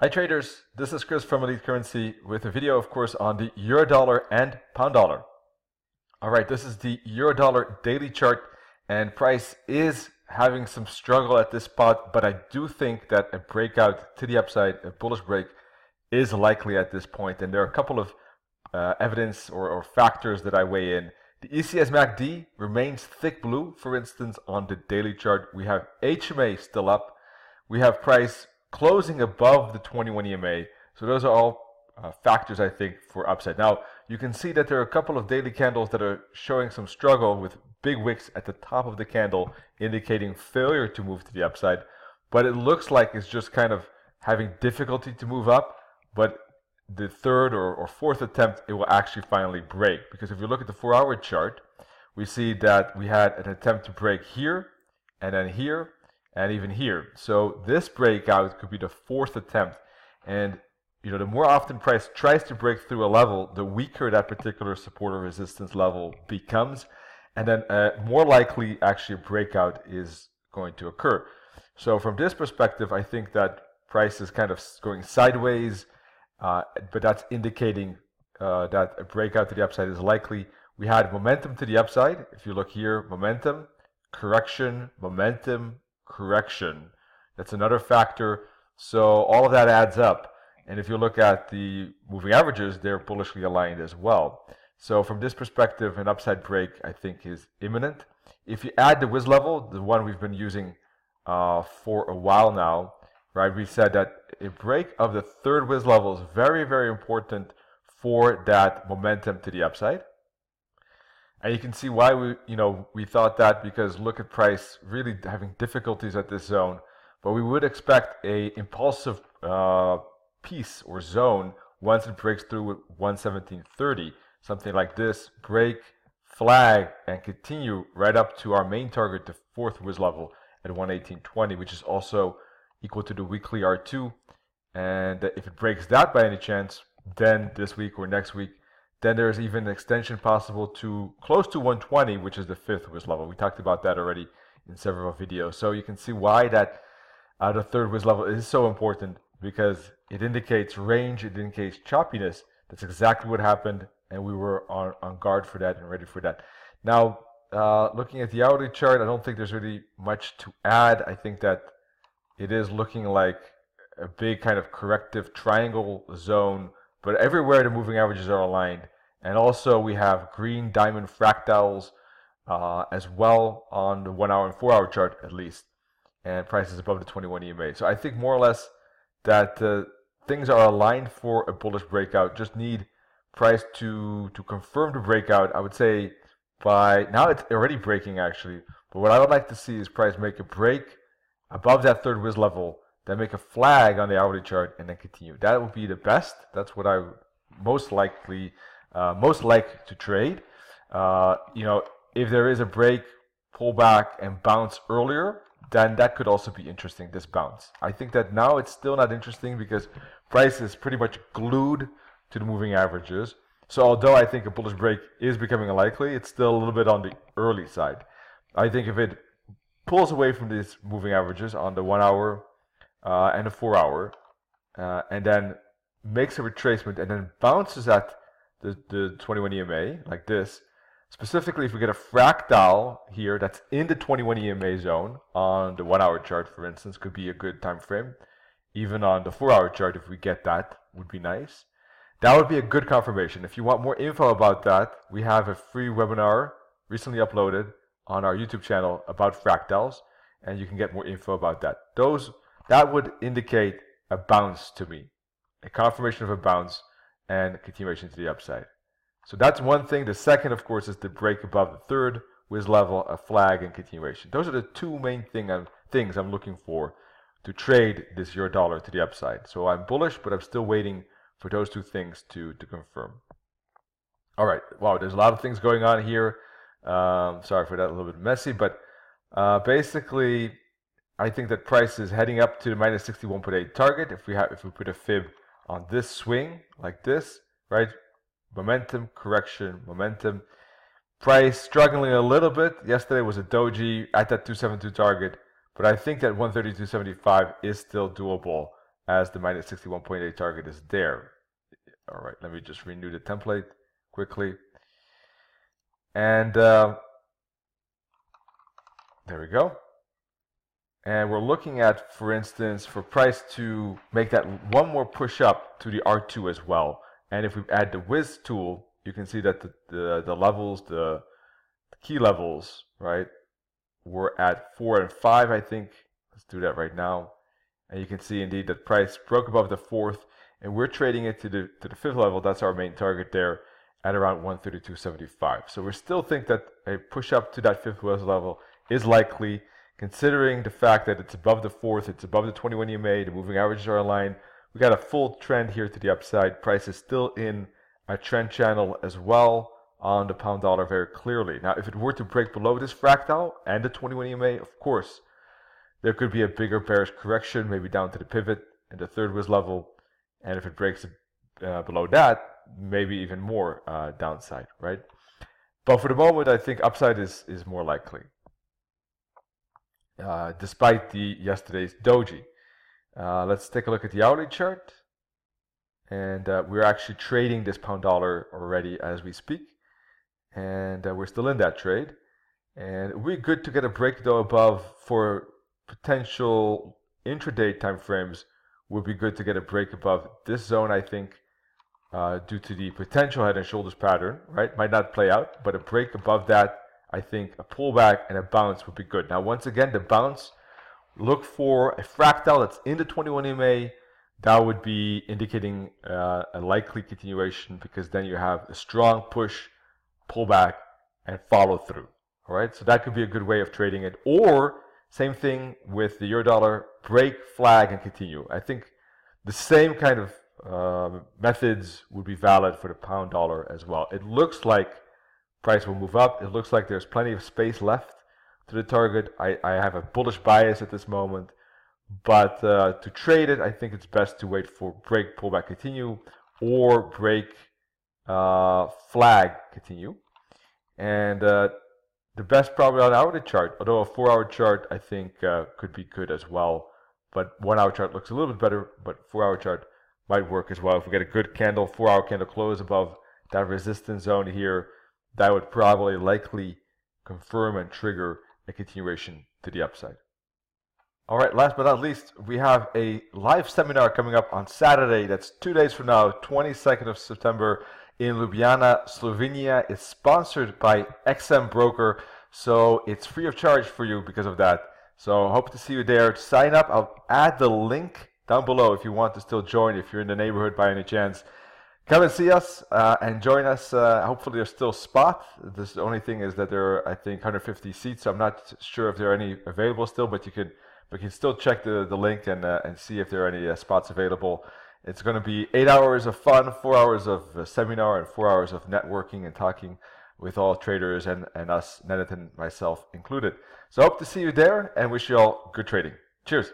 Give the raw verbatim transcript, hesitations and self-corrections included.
Hi traders, this is Chris from Elite Currency with a video, of course, on the euro dollar and pound dollar. All right, this is the euro dollar daily chart, and price is having some struggle at this spot, but I do think that a breakout to the upside, a bullish break, is likely at this point. And there are a couple of uh, evidence or, or factors that I weigh in. The E C S M A C D remains thick blue, for instance, on the daily chart. We have H M A still up. We have price closing above the twenty-one E M A. So those are all uh, factors, I think, for upside. Now, you can see that there are a couple of daily candles that are showing some struggle with big wicks at the top of the candle, indicating failure to move to the upside. But it looks like it's just kind of having difficulty to move up. But the third or, or fourth attempt, it will actually finally break. Because if you look at the four-hour chart, we see that we had an attempt to break here, and then here, and even here. So this breakout could be the fourth attempt, and you know, the more often price tries to break through a level, the weaker that particular support or resistance level becomes, and then uh, more likely actually a breakout is going to occur. So from this perspective, I think that price is kind of going sideways, uh, but that's indicating uh, that a breakout to the upside is likely. We had momentum to the upside. If you look here, momentum, correction, momentum, correction. That's another factor. So all of that adds up. And if you look at the moving averages, they're bullishly aligned as well. So from this perspective, an upside break, I think, is imminent. If you add the W I S level, the one we've been using uh, for a while now, right? We said that a break of the third W I S level is very, very important for that momentum to the upside. And you can see why we, you know, we thought that, because look at price really having difficulties at this zone. But we would expect a impulsive uh, piece or zone once it breaks through with one seventeen thirty, something like this, break, flag, and continue right up to our main target, the fourth W I S level at one eighteen twenty, which is also equal to the weekly R two. And if it breaks that by any chance, then this week or next week, then there's even an extension possible to close to one twenty, which is the fifth W I S level. We talked about that already in several videos. So you can see why that uh, the third W I S level is so important, because it indicates range, it indicates choppiness. That's exactly what happened, and we were on, on guard for that and ready for that. Now, uh, looking at the hourly chart, I don't think there's really much to add. I think that it is looking like a big kind of corrective triangle zone, but everywhere the moving averages are aligned. And also we have green diamond fractals uh, as well on the one hour and four hour chart at least. And prices above the twenty-one E M A. So I think more or less that uh, things are aligned for a bullish breakout. Just need price to, to confirm the breakout. I would say by now it's already breaking actually. But what I would like to see is price make a break above that third W I S level, then make a flag on the hourly chart, and then continue. That would be the best. That's what I would most likely Uh, most like to trade. Uh, you know, if there is a break, pull back, and bounce earlier, then that could also be interesting, this bounce. I think that now it's still not interesting because price is pretty much glued to the moving averages. So although I think a bullish break is becoming likely, it's still a little bit on the early side. I think if it pulls away from these moving averages on the one hour uh, and the four hour, uh, and then makes a retracement and then bounces at The, the twenty-one E M A, like this. Specifically, if we get a fractal here that's in the twenty-one E M A zone on the one-hour chart, for instance, could be a good time frame. Even on the four-hour chart, if we get that, would be nice. That would be a good confirmation. If you want more info about that, we have a free webinar recently uploaded on our YouTube channel about fractals, and you can get more info about that. Those that would indicate a bounce to me, a confirmation of a bounce, and continuation to the upside. So that's one thing. The second, of course, is the break above the third W I S level, a flag, and continuation. Those are the two main thing I'm, things I'm looking for to trade this euro dollar to the upside. So I'm bullish, but I'm still waiting for those two things to, to confirm. All right. Wow, there's a lot of things going on here. Um, sorry for that, a little bit messy. But uh, basically, I think that price is heading up to the minus sixty-one point eight target. If we, have, if we put a fib on this swing like this, right? Momentum, correction, momentum. Price struggling a little bit. Yesterday was a doji at that two seventy-two target, but I think that one thirty-two seventy-five is still doable as the minus sixty-one point eight target is there. All right, let me just renew the template quickly. And uh, there we go. And we're looking at, for instance, for price to make that one more push up to the R two as well. And if we add the Wiz tool, you can see that the, the, the levels, the, the key levels, right, were at four and five, I think. Let's do that right now. And you can see indeed that price broke above the fourth, and we're trading it to the to the fifth level. That's our main target there at around one thirty-two seventy-five. So we still think that a push up to that fifth level is likely, considering the fact that it's above the fourth, it's above the twenty-one E M A, the moving averages are aligned. We got a full trend here to the upside. Price is still in a trend channel as well on the pound dollar very clearly. Now, if it were to break below this fractal and the twenty-one E M A, of course, there could be a bigger bearish correction, maybe down to the pivot and the third Wiz level. And if it breaks uh, below that, maybe even more uh, downside, right? But for the moment, I think upside is, is more likely, uh, despite the yesterday's doji. Uh, let's take a look at the hourly chart. And uh, we're actually trading this pound dollar already as we speak. And uh, we're still in that trade. And we're good to get a break, though, above for potential intraday time frames. Would be good to get a break above this zone, I think, uh, due to the potential head and shoulders pattern, right? Might not play out, but a break above that, I think a pullback and a bounce would be good. Now, once again, the bounce, look for a fractal that's in the twenty-one E M A. That would be indicating uh, a likely continuation, because then you have a strong push, pullback, and follow through, all right? So that could be a good way of trading it. Or same thing with the euro dollar, break, flag, and continue. I think the same kind of uh, methods would be valid for the pound dollar as well. It looks like price will move up. It looks like there's plenty of space left to the target. I, I have a bullish bias at this moment, but uh, to trade it, I think it's best to wait for break, pullback, continue, or break, uh, flag, continue. And uh, the best probably on an hourly chart, although a four-hour chart I think uh, could be good as well. But one-hour chart looks a little bit better, but four-hour chart might work as well. If we get a good candle, four-hour candle close above that resistance zone here, that would probably likely confirm and trigger a continuation to the upside. All right, last but not least, we have a live seminar coming up on Saturday. That's two days from now, twenty-second of September. In Ljubljana, Slovenia. Is sponsored by X M Broker, so it's free of charge for you because of that. So hope to see you there. Sign up. I'll add the link down below if you want to still join, if you're in the neighborhood by any chance. Come and see us uh, and join us. Uh, hopefully there's still spot. This, the only thing is that there are, I think, one hundred fifty seats. So I'm not sure if there are any available still, but you can, but you can still check the, the link and, uh, and see if there are any uh, spots available. It's going to be eight hours of fun, four hours of uh, seminar, and four hours of networking and talking with all traders and, and us, Nenad and myself included. So hope to see you there and wish you all good trading. Cheers.